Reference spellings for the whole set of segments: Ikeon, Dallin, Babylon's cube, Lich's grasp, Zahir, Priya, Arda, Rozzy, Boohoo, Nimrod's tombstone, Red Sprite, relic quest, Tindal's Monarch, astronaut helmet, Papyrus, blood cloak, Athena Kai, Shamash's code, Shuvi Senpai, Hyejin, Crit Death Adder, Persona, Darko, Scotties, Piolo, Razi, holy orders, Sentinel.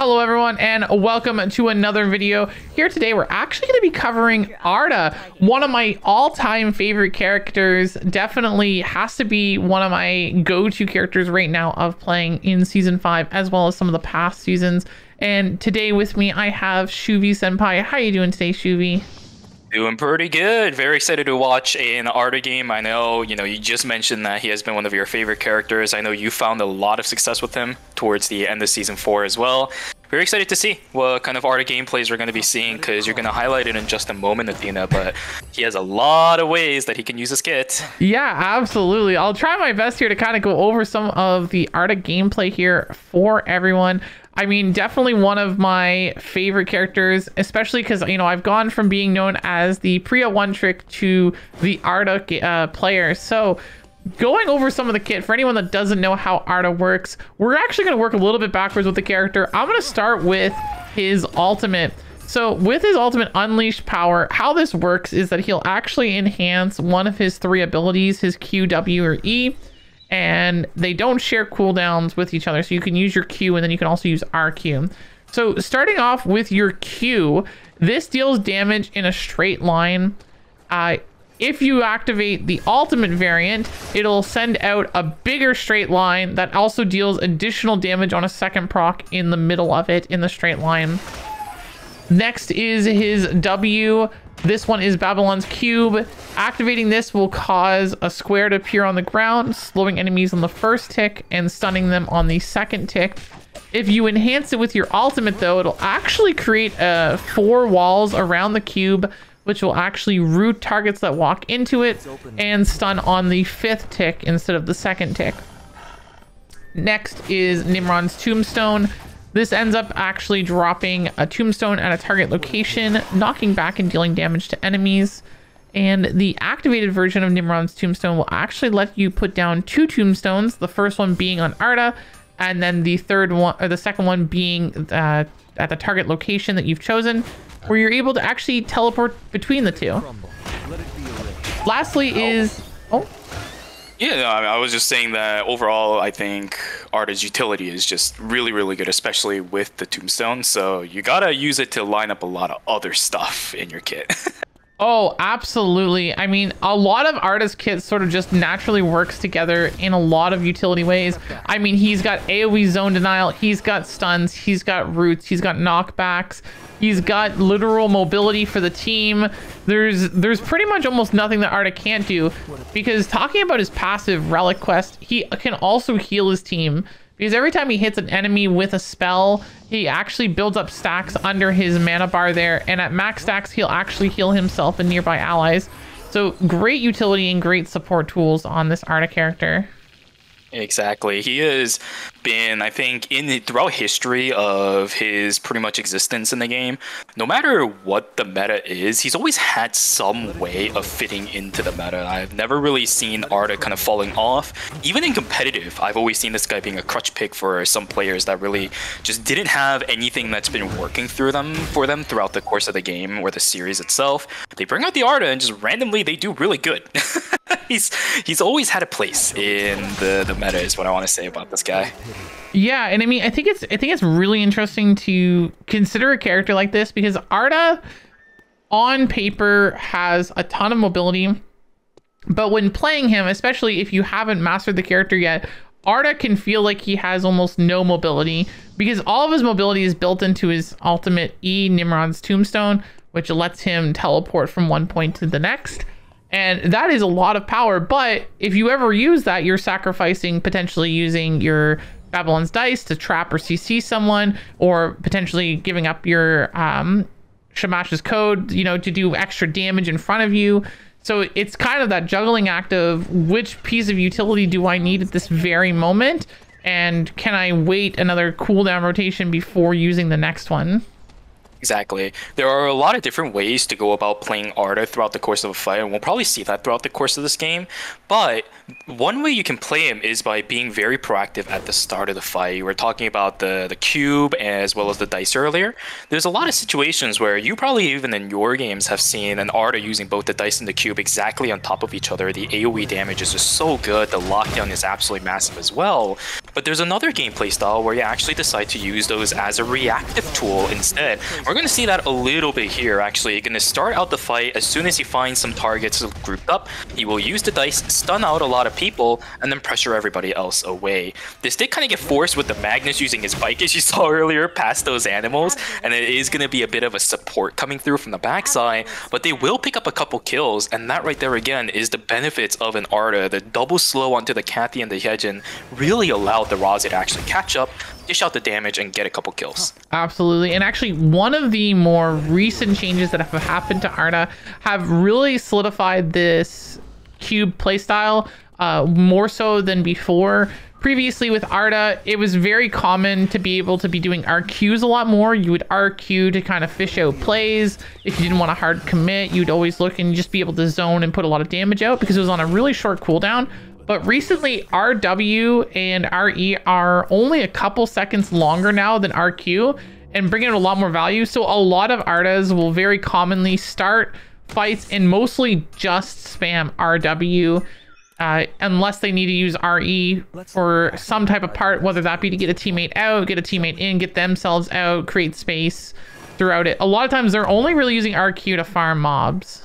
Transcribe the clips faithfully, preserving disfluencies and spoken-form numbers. Hello everyone and welcome to another video. Here today we're actually going to be covering Arda, one of my all-time favorite characters. Definitely has to be one of my go-to characters right now of playing in season five, as well as some of the past seasons. And today with me I have Shuvi Senpai. How are you doing today, Shuvi? Doing pretty good. Very excited to watch an Arda game. I know, you know, you just mentioned that he has been one of your favorite characters. I know you found a lot of success with him towards the end of season four as well. Very excited to see what kind of Arda gameplays we're going to be seeing, because you're going to highlight it in just a moment, Athena, but he has a lot of ways that he can use his kit. Yeah, absolutely. I'll try my best here to kind of go over some of the Arda gameplay here for everyone. I mean, definitely one of my favorite characters, especially because, you know, I've gone from being known as the Priya one trick to the Arda uh, player. So going over some of the kit, for anyone that doesn't know how Arda works, we're actually going to work a little bit backwards with the character. I'm going to start with his ultimate. So with his ultimate unleashed power, how this works is that he'll actually enhance one of his three abilities, his Q, W, or E. And they don't share cooldowns with each other. So you can use your Q and then you can also use R Q. So starting off with your Q, this deals damage in a straight line. Uh, if you activate the ultimate variant, it'll send out a bigger straight line that also deals additional damage on a second proc in the middle of it in the straight line. Next is his W. This one is Babylon's cube. Activating this will cause a square to appear on the ground, slowing enemies on the first tick and stunning them on the second tick. If you enhance it with your ultimate though, it'll actually create uh, four walls around the cube, which will actually root targets that walk into it and stun on the fifth tick instead of the second tick. Next is Nimrod's tombstone. This ends up actually dropping a tombstone at a target location, knocking back and dealing damage to enemies. And the activated version of Nimrod's tombstone will actually let you put down two tombstones, the first one being on Arda, and then the third one, or the second one being uh, at the target location that you've chosen, where you're able to actually teleport between the two. Lastly is... Oh. Yeah, I was just saying that overall, I think Arda's utility is just really, really good, especially with the tombstone. So you gotta use it to line up a lot of other stuff in your kit. Oh, absolutely. I mean, a lot of Arda's kits sort of just naturally works together in a lot of utility ways. I mean, he's got AoE zone denial, he's got stuns, he's got roots, he's got knockbacks, he's got literal mobility for the team. There's there's pretty much almost nothing that Arda can't do, because talking about his passive relic quest, he can also heal his team. Because every time he hits an enemy with a spell, he actually builds up stacks under his mana bar there. And at max stacks, he'll actually heal himself and nearby allies. So great utility and great support tools on this Arda character. Exactly. He has been, I think, in the, throughout history of his pretty much existence in the game, no matter what the meta is, he's always had some way of fitting into the meta. I've never really seen Arda kind of falling off. Even in competitive, I've always seen this guy being a crutch pick for some players that really just didn't have anything that's been working through them for them throughout the course of the game or the series itself. They bring out the Arda and just randomly they do really good. He's he's always had a place in the, the meta is what I want to say about this guy. Yeah, and I mean, I think it's I think it's really interesting to consider a character like this, because Arda on paper has a ton of mobility, but when playing him, especially if you haven't mastered the character yet, Arda can feel like he has almost no mobility, because all of his mobility is built into his ultimate E, Nimrod's tombstone, which lets him teleport from one point to the next. And that is a lot of power, but if you ever use that, you're sacrificing potentially using your Babylon's dice to trap or C C someone, or potentially giving up your um, Shamash's code, you know, to do extra damage in front of you. So it's kind of that juggling act of which piece of utility do I need at this very moment, and can I wait another cooldown rotation before using the next one? Exactly. There are a lot of different ways to go about playing Arda throughout the course of a fight, and we'll probably see that throughout the course of this game. But one way you can play him is by being very proactive at the start of the fight. We were talking about the, the cube as well as the dice earlier. There's a lot of situations where you probably even in your games have seen an Arda using both the dice and the cube exactly on top of each other. The AoE damage is just so good. The lockdown is absolutely massive as well. But there's another gameplay style where you actually decide to use those as a reactive tool instead. We're going to see that a little bit here, actually. You're going to start out the fight as soon as you find some targets grouped up. You will use the dice, stun out a lot of people, and then pressure everybody else away. This did kind of get forced with the Magnus using his bike, as you saw earlier, past those animals, and it is going to be a bit of a support coming through from the backside, but they will pick up a couple kills, and that right there again is the benefits of an Arda. The double slow onto the Cathy and the Hyejin really allowed the Raze to actually catch up, dish out the damage, and get a couple kills. Absolutely. And actually, one of the more recent changes that have happened to Arda have really solidified this cube playstyle uh, more so than before. Previously with Arda, it was very common to be able to be doing R Qs a lot more. You would R Q to kind of fish out plays. If you didn't want to hard commit, you'd always look and just be able to zone and put a lot of damage out because it was on a really short cooldown. But recently, R W and R E are only a couple seconds longer now than R Q and bringing in a lot more value. So a lot of Ardas will very commonly start fights and mostly just spam R W. Uh, unless they need to use R E for some type of part, whether that be to get a teammate out, get a teammate in, get themselves out, create space throughout it. A lot of times they're only really using R Q to farm mobs.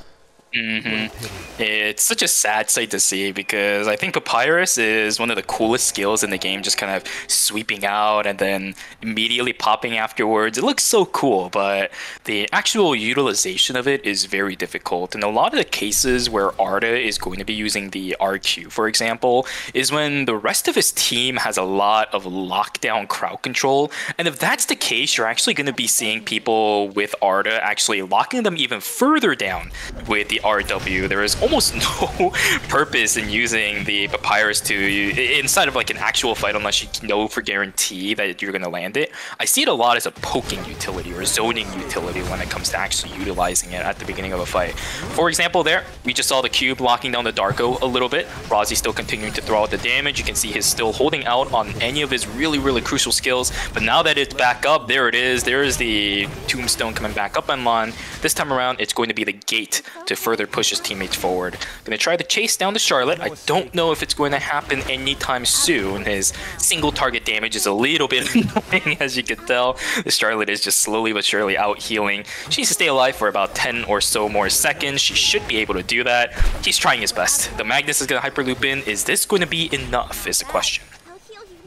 Mm-hmm. It's such a sad sight to see because I think Papyrus is one of the coolest skills in the game, just kind of sweeping out and then immediately popping afterwards. It looks so cool, but the actual utilization of it is very difficult. And a lot of the cases where Arda is going to be using the R Q, for example, is when the rest of his team has a lot of lockdown crowd control. And if that's the case, you're actually going to be seeing people with Arda actually locking them even further down with the R W. There is almost no purpose in using the Papyrus to inside of like an actual fight unless you know for guarantee that you're going to land it. I see it a lot as a poking utility or zoning utility when it comes to actually utilizing it at the beginning of a fight. For example, there we just saw the cube locking down the Darko a little bit. Razi still continuing to throw out the damage. You can see he's still holding out on any of his really really crucial skills, but now that it's back up, there it is. There is the tombstone coming back up and on. This time around it's going to be the gate to further push his teammates forward. Gonna try to chase down the Charlotte. I don't know if it's going to happen anytime soon. His single target damage is a little bit annoying, as you can tell. The Charlotte is just slowly but surely out healing. She needs to stay alive for about ten or so more seconds. She should be able to do that. He's trying his best. The Magnus is gonna hyperloop in. Is this going to be enough is the question.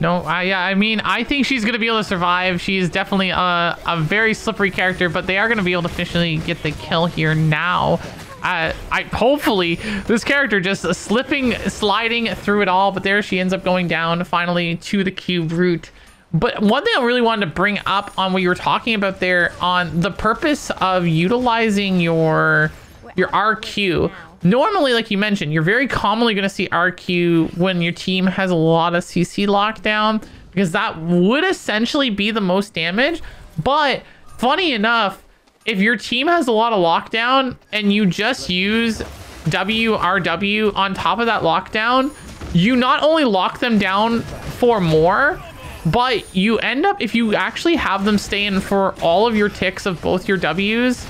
No, I, I mean, I think she's going to be able to survive. She's definitely a, a very slippery character, but they are going to be able to officially get the kill here now. Uh, I hopefully this character just slipping, sliding through it all. But there she ends up going down finally to the cube route. But one thing I really wanted to bring up on what you were talking about there on the purpose of utilizing your your R Q. Normally, like you mentioned, you're very commonly going to see R Q when your team has a lot of C C lockdown because that would essentially be the most damage. But funny enough, if your team has a lot of lockdown and you just use W R W on top of that lockdown, you not only lock them down for more, but you end up, if you actually have them stay in for all of your ticks of both your Ws,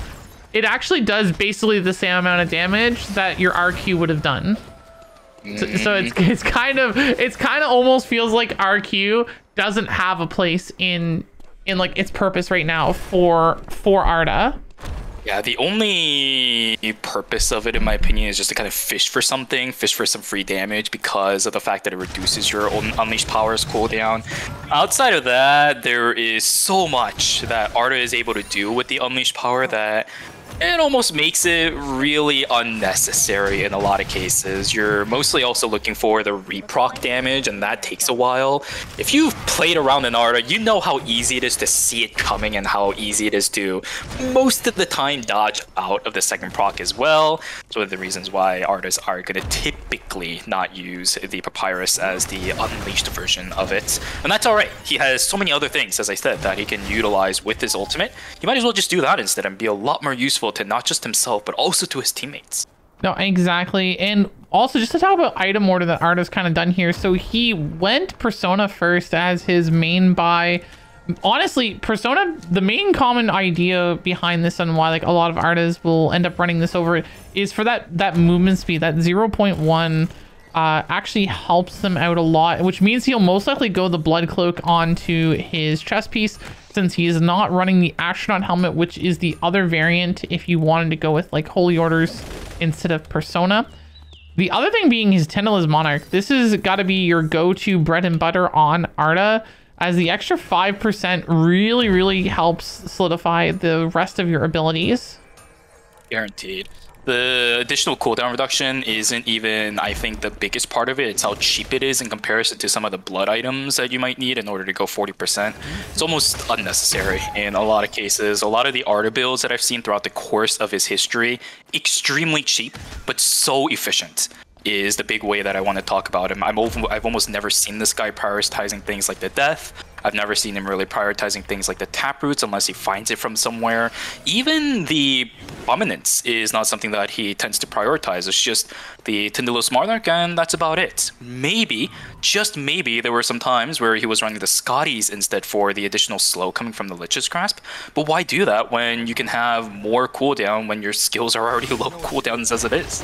it actually does basically the same amount of damage that your R Q would have done. So, so it's, it's kind of, it's kind of almost feels like R Q doesn't have a place in in like its purpose right now for for Arda. Yeah, the only purpose of it, in my opinion, is just to kind of fish for something, fish for some free damage because of the fact that it reduces your Unleashed Powers cooldown. Outside of that, there is so much that Arda is able to do with the Unleashed Power that it almost makes it really unnecessary in a lot of cases. You're mostly also looking for the reproc damage, and that takes a while. If you've played around in Arda, you know how easy it is to see it coming and how easy it is to, most of the time, dodge out of the second proc as well. It's one of the reasons why Ardas are going to typically not use the Papyrus as the unleashed version of it. And that's all right. He has so many other things, as I said, that he can utilize with his ultimate. You might as well just do that instead and be a lot more useful to not just himself, but also to his teammates. No, exactly. And also just to talk about item order that Arda's kind of done here. So he went Persona first as his main buy. Honestly, Persona, the main common idea behind this and why like a lot of Ardas will end up running this over is for that, that movement speed, that zero point one uh, actually helps them out a lot, which means he'll most likely go the blood cloak onto his chest piece, since he is not running the astronaut helmet, which is the other variant if you wanted to go with like holy orders instead of persona. The other thing being his Tindal's Monarch. This has got to be your go-to bread and butter on Arda, as the extra five percent really, really helps solidify the rest of your abilities. Guaranteed. The additional cooldown reduction isn't even, I think, the biggest part of it. It's how cheap it is in comparison to some of the blood items that you might need in order to go forty percent. It's almost unnecessary in a lot of cases. A lot of the Arda builds that I've seen throughout the course of his history, extremely cheap, but so efficient, is the big way that I want to talk about him. I'm over, I've almost never seen this guy prioritizing things like the death. I've never seen him really prioritizing things like the taproots unless he finds it from somewhere. Even the prominence is not something that he tends to prioritize. It's just the Tindal's Monarch, and that's about it. Maybe, just maybe, there were some times where he was running the Scotties instead for the additional slow coming from the Lich's grasp. But why do that when you can have more cooldown when your skills are already low cooldowns as it is?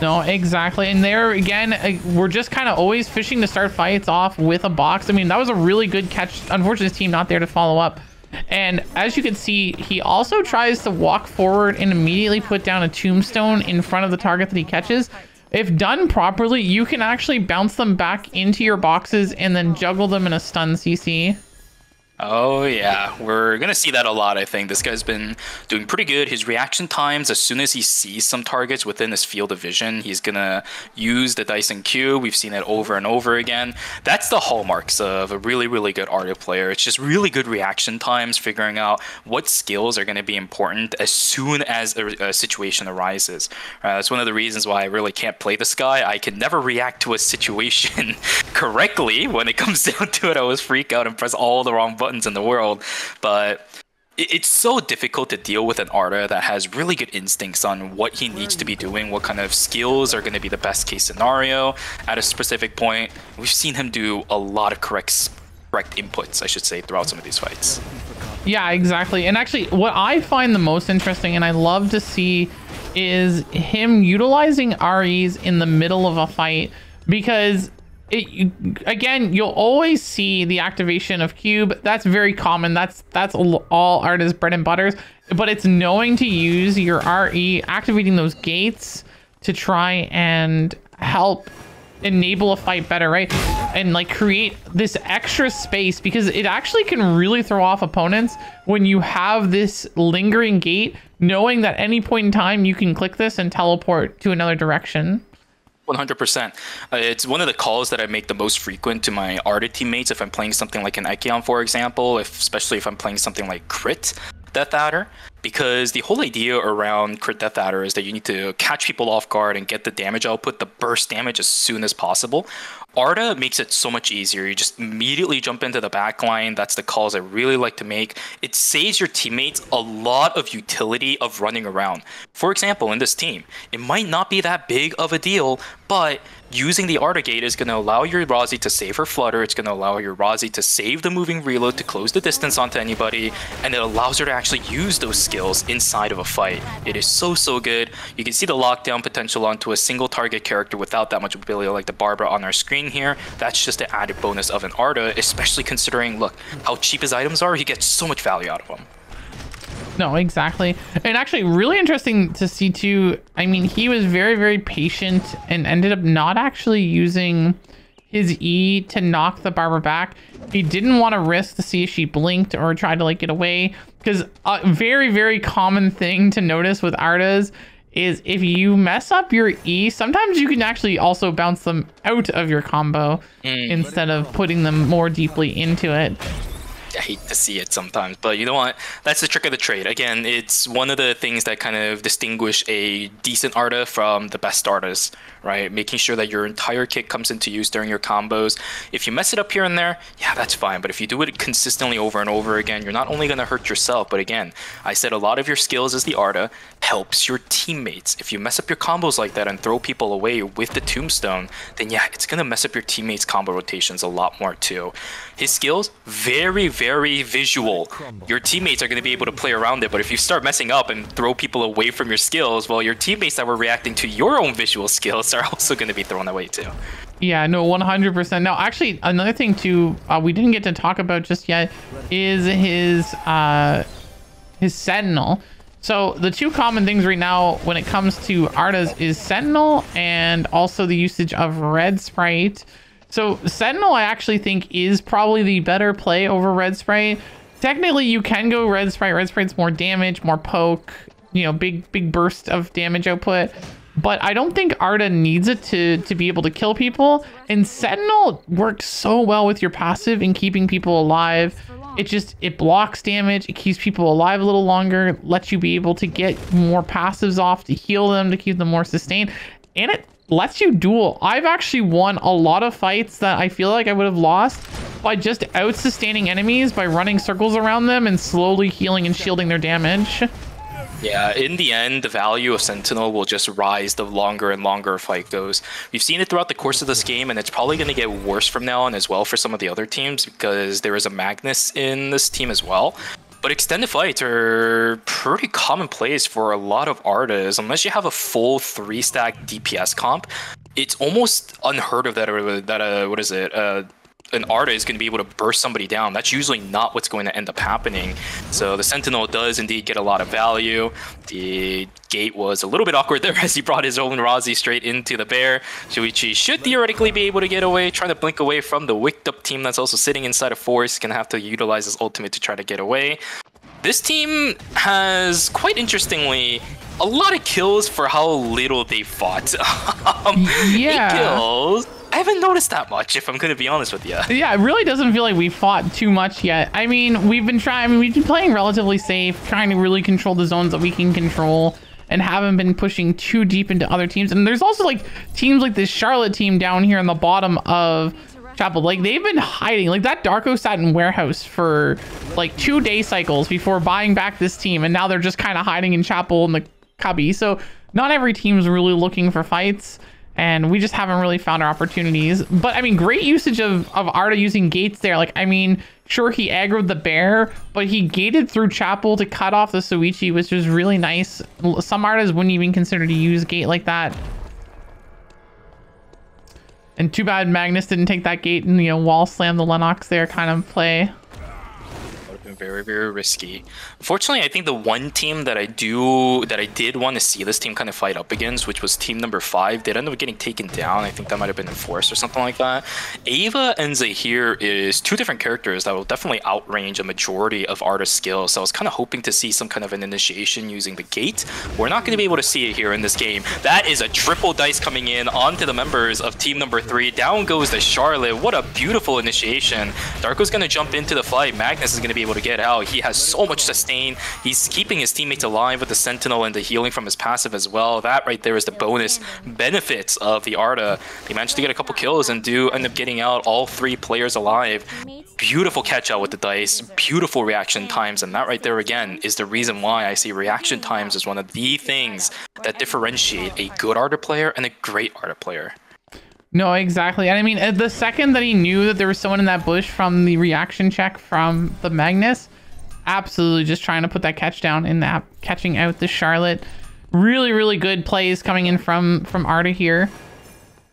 No, exactly. And there again, we're just kind of always fishing to start fights off with a box. I mean, that was a really good catch. Unfortunately, his team not there to follow up. And as you can see, he also tries to walk forward and immediately put down a tombstone in front of the target that he catches. If done properly, you can actually bounce them back into your boxes and then juggle them in a stun C C. Oh yeah, we're gonna see that a lot, I think. This guy's been doing pretty good. His reaction times, as soon as he sees some targets within his field of vision, he's gonna use the dice and Q. We've seen it over and over again. That's the hallmarks of a really, really good Arda player. It's just really good reaction times, figuring out what skills are gonna be important as soon as a, a situation arises. Uh, that's one of the reasons why I really can't play this guy. I can never react to a situation correctly. When it comes down to it, I always freak out and press all the wrong buttons in the world. But it's so difficult to deal with an Arda that has really good instincts on what he needs to be doing, what kind of skills are going to be the best case scenario at a specific point. We've seen him do a lot of correct correct inputs, I should say, throughout some of these fights. Yeah, exactly. And actually, what I find the most interesting, and I love to see, is him utilizing R Es in the middle of a fight, because It, again, you'll always see the activation of cube. That's very common. That's that's all Arda's bread and butters. But it's knowing to use your R E, activating those gates to try and help enable a fight better, right? And like create this extra space, because it actually can really throw off opponents when you have this lingering gate, knowing that any point in time you can click this and teleport to another direction. one hundred percent. Uh, it's one of the calls that I make the most frequent to my Arda teammates if I'm playing something like an Ikeon, for example, if, especially if I'm playing something like Crit Death Adder, because the whole idea around Crit Death Adder is that you need to catch people off guard and get the damage output, the burst damage, as soon as possible. Arda makes it so much easier. You just immediately jump into the back line. That's the calls I really like to make. It saves your teammates a lot of utility of running around. For example, in this team, it might not be that big of a deal, but using the Arda gate is going to allow your Rozzy to save her flutter. It's going to allow your Rozzy to save the moving reload to close the distance onto anybody, and it allows her to actually use those skills inside of a fight. It is so, so good. You can see the lockdown potential onto a single target character without that much ability, like the Barbara on our screen here. That's just an added bonus of an Arda, especially considering, look, how cheap his items are. He gets so much value out of them. No, exactly. And actually really interesting to see too. I mean, he was very, very patient and ended up not actually using his E to knock the Barber back. He didn't want to risk to see if she blinked or tried to like get away, because a very, very common thing to notice with Ardas is if you mess up your E, sometimes you can actually also bounce them out of your combo mm. instead of putting them more deeply into it. I hate to see it sometimes, but you know what? That's the trick of the trade. Again, it's one of the things that kind of distinguish a decent Arda from the best Ardas, right? Making sure that your entire kit comes into use during your combos. If you mess it up here and there, yeah, that's fine. But if you do it consistently over and over again, you're not only going to hurt yourself, but again, I said a lot of your skills as the Arda helps your teammates. If you mess up your combos like that and throw people away with the tombstone, then yeah, it's gonna mess up your teammates' combo rotations a lot more too. His skills, very, very visual. Your teammates are gonna be able to play around it, but if you start messing up and throw people away from your skills, well, your teammates that were reacting to your own visual skills are also gonna be thrown away too. Yeah, no, one hundred percent. Now, actually, another thing too, uh, we didn't get to talk about just yet is his, uh, his Sentinel. So the two common things right now when it comes to Arda's is Sentinel and also the usage of Red Sprite. So Sentinel, I actually think, is probably the better play over Red Sprite. Technically, you can go Red Sprite. Red Sprite's more damage, more poke, you know, big, big burst of damage output. But I don't think Arda needs it to, to be able to kill people. And Sentinel works so well with your passive in keeping people alive. It just, it blocks damage, it keeps people alive a little longer, lets you be able to get more passives off to heal them, to keep them more sustained, and it lets you duel. I've actually won a lot of fights that I feel like I would have lost by just out-sustaining enemies by running circles around them and slowly healing and shielding their damage. Yeah, in the end, the value of Sentinel will just rise the longer and longer a fight goes. We've seen it throughout the course of this game, and it's probably going to get worse from now on as well for some of the other teams, because there is a Magnus in this team as well. But extended fights are pretty commonplace for a lot of Ardas, unless you have a full three-stack D P S comp. It's almost unheard of that, uh, that uh, what is it? Uh, an Arda is going to be able to burst somebody down. That's usually not what's going to end up happening. So the Sentinel does indeed get a lot of value. The gate was a little bit awkward there as he brought his own Razi straight into the bear. Shuichi should theoretically be able to get away, try to blink away from the wicked up team that's also sitting inside a forest. Going to have to utilize his ultimate to try to get away. This team has, quite interestingly, a lot of kills for how little they fought. um, yeah. Eight kills. I haven't noticed that much, if I'm going to be honest with you. Yeah, it really doesn't feel like we fought too much yet. I mean, we've been trying, I mean, we've been playing relatively safe, trying to really control the zones that we can control, and haven't been pushing too deep into other teams. And there's also like teams like this Charlotte team down here in the bottom of Chapel. Like, they've been hiding. Like, that Darko sat in warehouse for like two day cycles before buying back this team, and now they're just kind of hiding in Chapel in the cubby. So not every team's really looking for fights, and we just haven't really found our opportunities. But I mean, great usage of, of Arda using gates there. Like, I mean, sure, he aggroed the bear, but he gated through Chapel to cut off the Suichi, which is really nice. Some Ardas wouldn't even consider to use gate like that. And too bad Magnus didn't take that gate and, you know, wall slam the Lennox there kind of play. Very, very risky. Unfortunately, I think the one team that I do that I did want to see this team kind of fight up against, which was team number five, they ended up getting taken down. I think that might have been Enforced or something like that. Ava and Zahir is two different characters that will definitely outrange a majority of Arda's skills. So I was kind of hoping to see some kind of an initiation using the gate. We're not going to be able to see it here in this game. That is a triple dice coming in onto the members of team number three. Down goes the Charlotte. What a beautiful initiation. Darko's going to jump into the fight. Magnus is going to be able to get out. He has so much sustain. He's keeping his teammates alive with the Sentinel and the healing from his passive as well. That right there is the bonus benefits of the Arda. They managed to get a couple kills and do end up getting out all three players alive. Beautiful catch out with the dice, beautiful reaction times, and that right there again is the reason why I see reaction times as one of the things that differentiate a good Arda player and a great Arda player. No, exactly. And I mean, the second that he knew that there was someone in that bush from the reaction check from the Magnus, absolutely just trying to put that catch down in that, catching out the Charlotte. Really, really good plays coming in from, from Arda here.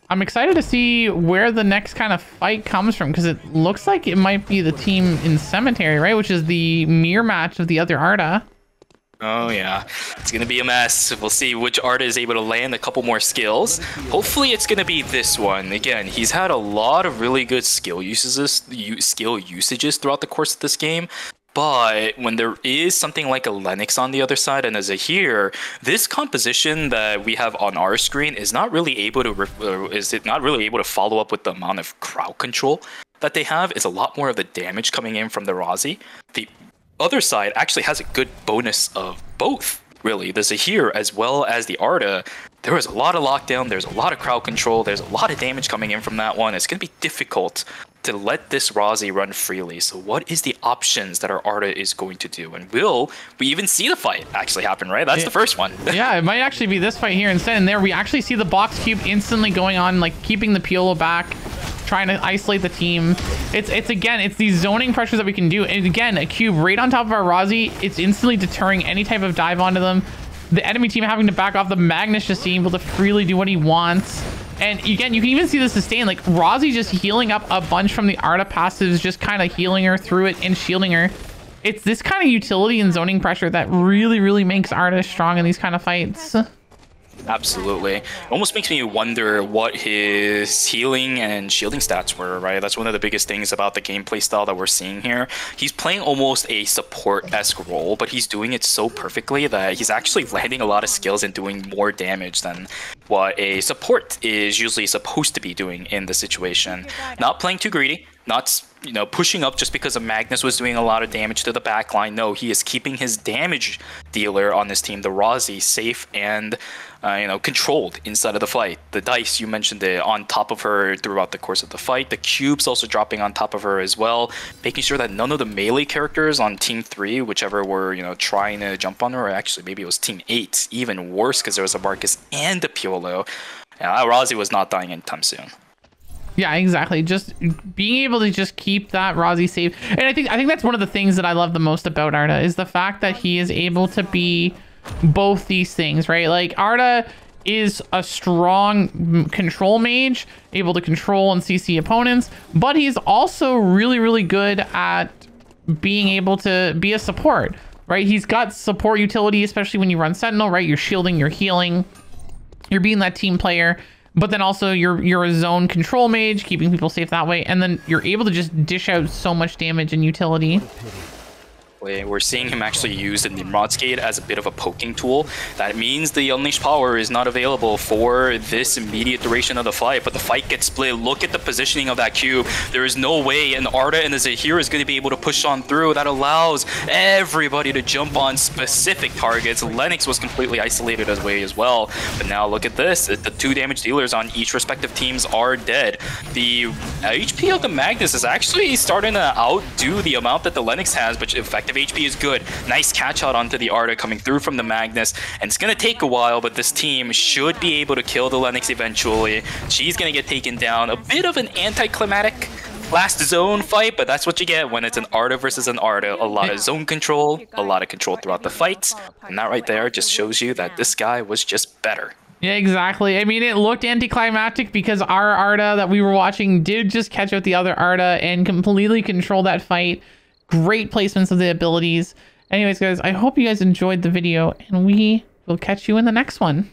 I'm excited to see where the next kind of fight comes from, because it looks like it might be the team in Cemetery, right? Which is the mirror match of the other Arda. Oh yeah, it's going to be a mess. We'll see which Arda is able to land a couple more skills. Hopefully it's going to be this one. Again, he's had a lot of really good skill uses, skill usages throughout the course of this game. But when there is something like a Lennox on the other side and a Zahir, this composition that we have on our screen is not really able to uh, is it not really able to follow up with the amount of crowd control that they have. It's a lot more of the damage coming in from the Razi. The other side actually has a good bonus of both, really. The Zahir as well as the Arda. There was a lot of lockdown, there's a lot of crowd control, there's a lot of damage coming in from that one. It's going to be difficult to let this Razi run freely. So what is the options that our Arda is going to do? And will we even see the fight actually happen, right? That's it, the first one. Yeah, it might actually be this fight here instead. And there we actually see the box cube instantly going on, like keeping the Piolo back, trying to isolate the team. It's, it's again, it's these zoning pressures that we can do. And again, a cube right on top of our Razi, it's instantly deterring any type of dive onto them. The enemy team having to back off, the Magnus just being able to freely do what he wants. And again, you can even see the sustain, like Razi just healing up a bunch from the Arda passives, just kind of healing her through it and shielding her. It's this kind of utility and zoning pressure that really, really makes Arda strong in these kind of fights. Absolutely. Almost makes me wonder what his healing and shielding stats were, right? That's one of the biggest things about the gameplay style that we're seeing here. He's playing almost a support-esque role, but he's doing it so perfectly that he's actually landing a lot of skills and doing more damage than what a support is usually supposed to be doing in the situation. Not playing too greedy, not, you know, pushing up just because Magnus was doing a lot of damage to the backline. No, he is keeping his damage dealer on this team, the Razi, safe and uh, you know, controlled inside of the fight. The dice, you mentioned it, on top of her throughout the course of the fight. The cubes also dropping on top of her as well, making sure that none of the melee characters on Team Three, whichever were, you know, trying to jump on her, or actually maybe it was Team Eight, even worse because there was a Marcus and a Piolo. Uh, Razi was not dying anytime soon. Yeah, exactly. Just being able to just keep that Razi safe. And I think I think that's one of the things that I love the most about Arda is the fact that he is able to be both these things, right? Like Arda is a strong control mage, able to control and C C opponents, but he's also really, really good at being able to be a support, right? He's got support utility, especially when you run Sentinel, right? You're shielding, you're healing, you're being that team player. But then also you're you're a zone control mage, keeping people safe that way, and then you're able to just dish out so much damage and utility. We're seeing him actually use the Nimrod's Gate as a bit of a poking tool. That means the Unleashed Power is not available for this immediate duration of the fight, but the fight gets split. Look at the positioning of that cube. There is no way an Arda and a Zaheer is going to be able to push on through. That allows everybody to jump on specific targets. Lennox was completely isolated as way as well. But now look at this. The two damage dealers on each respective teams are dead. The H P of the Magnus is actually starting to outdo the amount that the Lennox has, but effectively H P is good. Nice catch out onto the Arda coming through from the Magnus, and it's going to take a while, but this team should be able to kill the Lennox eventually. She's going to get taken down. A bit of an anticlimactic last zone fight, but that's what you get when it's an Arda versus an Arda. A lot of zone control, a lot of control throughout the fight, and that right there just shows you that this guy was just better. Yeah, exactly. I mean, it looked anticlimactic because our Arda that we were watching did just catch out the other Arda and completely control that fight. Great placements of the abilities. Anyways, guys, I hope you guys enjoyed the video, and we will catch you in the next one.